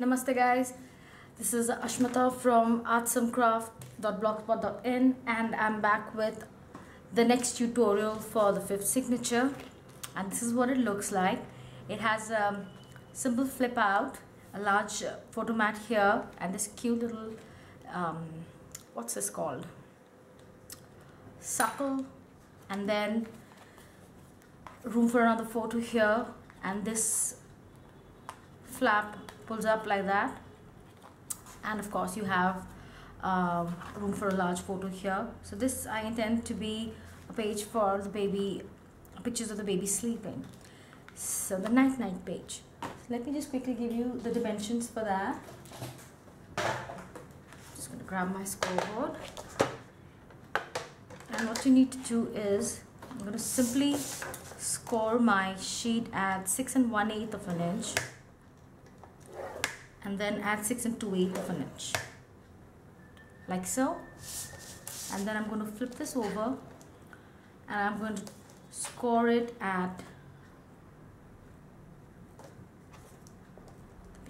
Namaste guys, this is Ashmita from artsomcraft.blogspot.in and I'm back with the next tutorial for the fifth signature, and this is what it looks like. It has a simple flip out, a large photo mat here, and this cute little what's this called, suckle, and then room for another photo here, and this flap pulls up like that, and of course you have room for a large photo here. So this I intend to be a page for the baby, pictures of the baby sleeping, so the night page. So let me just quickly give you the dimensions for that. I'm just going to grab my scoreboard, and what you need to do is I'm going to simply score my sheet at 6 1/8 of an inch, and then add 6 2/8 of an inch, like so. And then I'm going to flip this over, and I'm going to score it at,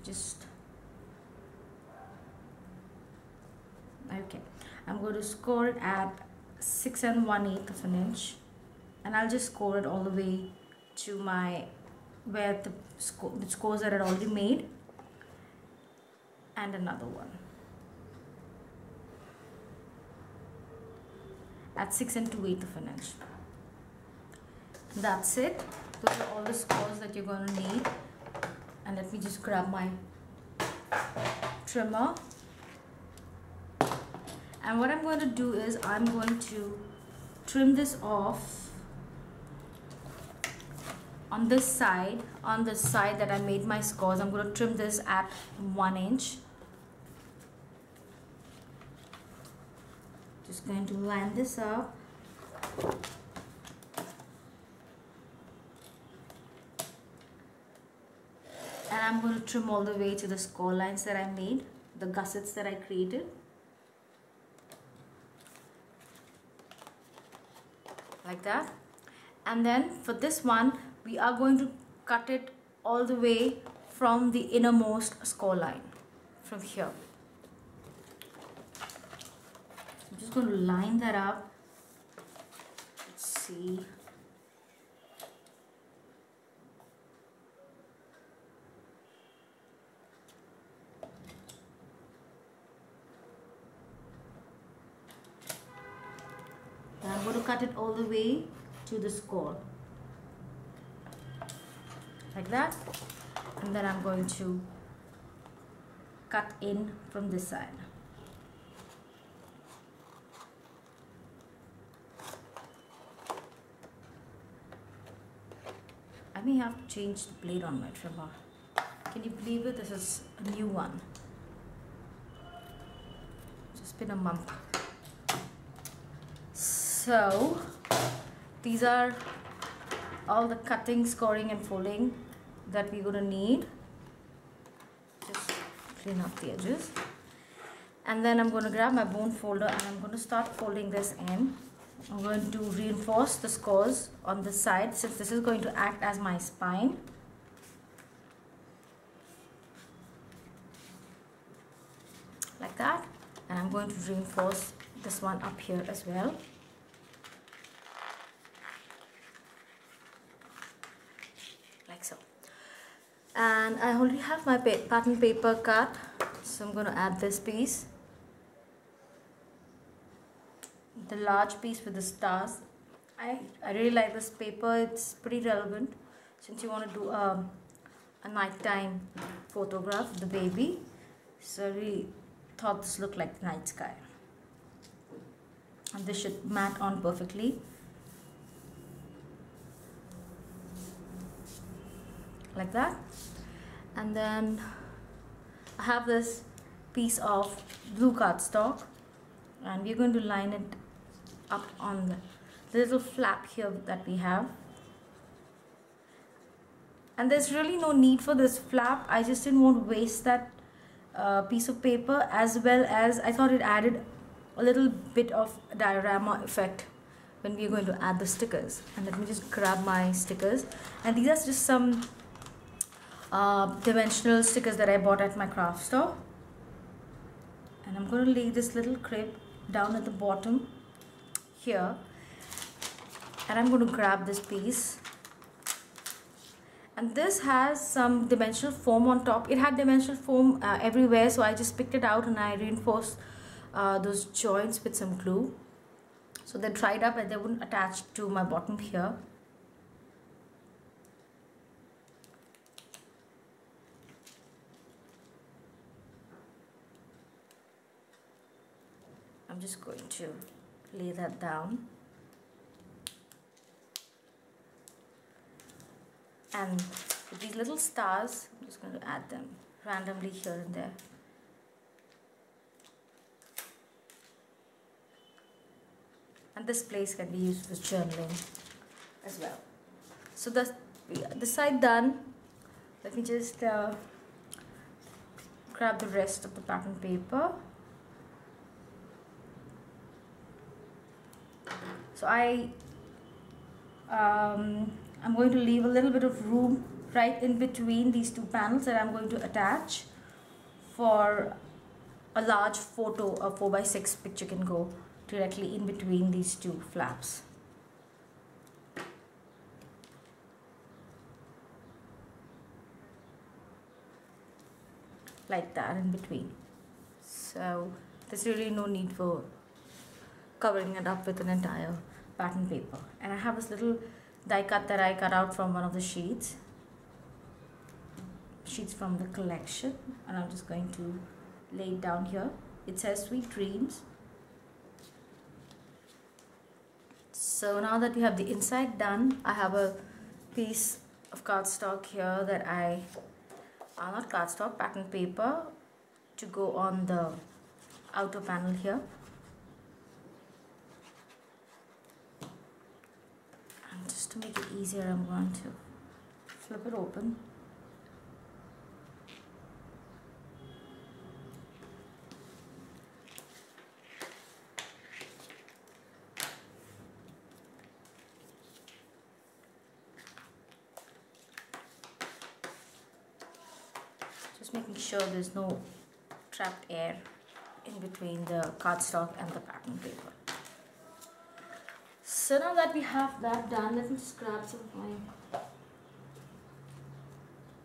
just okay, I'm going to score it at 6 1/8 of an inch, and I'll just score it all the way to my where the scores that I already made. And another one at 6 2/8 of an inch. That's it. Those are all the scores that you're going to need. And let me just grab my trimmer, and what I'm going to do is I'm going to trim this off on this side, on the side that I made my scores. I'm going to trim this at 1 inch. Just going to line this up, and I'm going to trim all the way to the score lines that I made, the gussets that I created, like that. And then for this one we are going to cut it all the way from the innermost score line from here. So I'm just going to line that up. Let's see. And I'm going to cut it all the way to the score, like that. And then I'm going to cut in from this side. I may have to change the blade on my trimmer. Can you believe it? This is a new one. It's been a month. So these are all the cutting, scoring and folding that we're going to need. Just clean up the edges, and then I'm going to grab my bone folder and I'm going to start folding this in. I'm going to reinforce the scores on this side, since this is going to act as my spine. Like that. And I'm going to reinforce this one up here as well. And I already have my pattern paper cut, so I'm going to add this piece, the large piece with the stars. I really like this paper. It's pretty relevant since you want to do a nighttime photograph of the baby. So I really thought this looked like the night sky, and this should mat on perfectly, like that. And then I have this piece of blue cardstock, and we're going to line it up on the little flap here that we have. And there's really no need for this flap. I just didn't want to waste that piece of paper, as well as I thought it added a little bit of diorama effect when we're going to add the stickers. And let me just grab my stickers, and these are just some dimensional stickers that I bought at my craft store. And I'm going to lay this little crepe down at the bottom here, and I'm going to grab this piece. And this has some dimensional foam on top. It had dimensional foam everywhere, so I just picked it out and I reinforced those joints with some glue, so they're dried up and they wouldn't attach to my bottom here. I'm just going to lay that down. And with these little stars, I'm just going to add them randomly here and there. And this place can be used for journaling as well. So that's the side done. Let me just grab the rest of the pattern paper. So I'm going to leave a little bit of room right in between these two panels that I'm going to attach for a large photo. A 4x6 picture can go directly in between these two flaps. Like that, in between. So there's really no need for covering it up with an entire pattern paper. And I have this little die cut that I cut out from one of the sheets from the collection, and I'm just going to lay it down here. It says "Sweet Dreams." So now that we have the inside done, I have a piece of cardstock here that I not cardstock, pattern paper to go on the outer panel here. Just to make it easier, I'm going to flip it open. Just making sure there's no trapped air in between the cardstock and the pattern paper. So now that we have that done, let me just grab some of my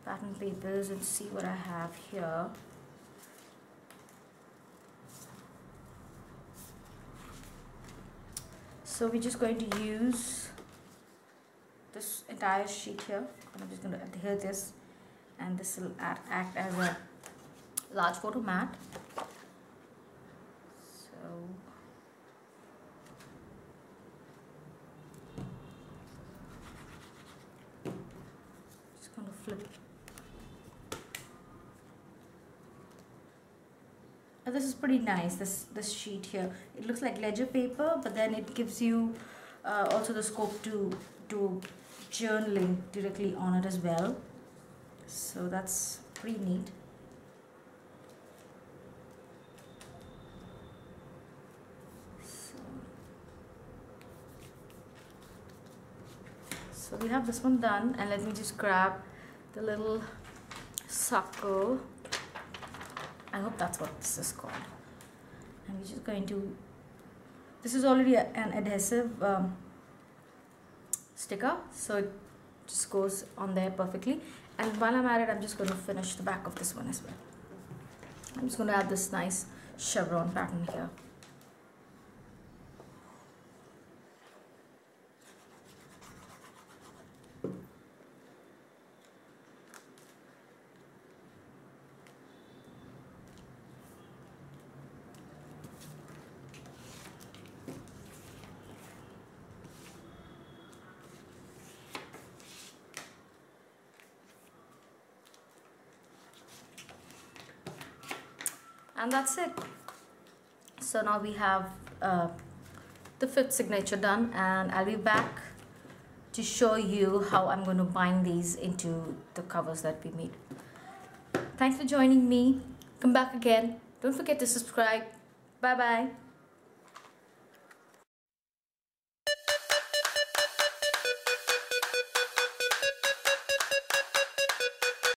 pattern papers and see what I have here. So we're just going to use this entire sheet here. I'm just going to adhere this, and this will act as a large photo mat. Now this is pretty nice, this sheet here. It looks like ledger paper, but then it gives you also the scope to do journaling directly on it as well. So that's pretty neat. So we have this one done, and let me just grab the little circle. I hope that's what this is called. And we're just going to, this is already an adhesive sticker, so it just goes on there perfectly. And while I'm at it, I'm just going to finish the back of this one as well. I'm just going to add this nice chevron pattern here. And that's it. So now we have the fifth signature done, and I'll be back to show you how I'm going to bind these into the covers that we made. Thanks for joining me. Come back again. Don't forget to subscribe. Bye bye.